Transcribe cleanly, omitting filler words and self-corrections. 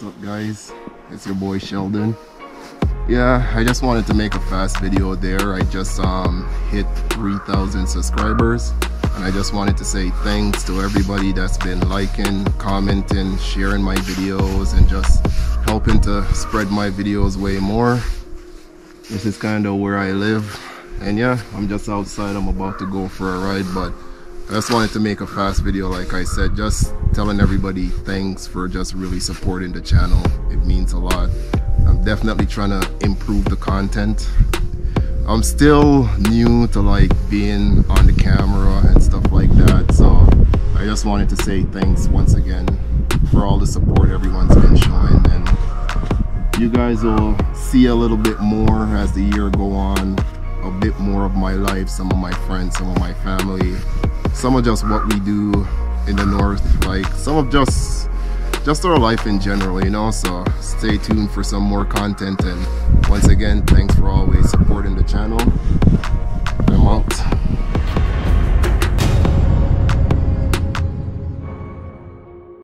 What's up guys, it's your boy Sheldon. Yeah, I just wanted to make a fast video there. I just hit 3,000 subscribers, and I just wanted to say thanks to everybody that's been liking, commenting, sharing my videos, and just helping to spread my videos way more. This is kind of where I live, and yeah, I'm just outside. I'm about to go for a ride, but I just wanted to make a fast video, like I said, just telling everybody thanks for just really supporting the channel. It means a lot. I'm definitely trying to improve the content. I'm still new to like being on the camera and stuff like that, so I just wanted to say thanks once again for all the support everyone's been showing, and you guys will see a little bit more as the year go on, a bit more of my life, some of my friends, some of my family, some of just what we do in the north, like some of just our life in general, you know. So stay tuned for some more content, and once again, thanks for always supporting the channel.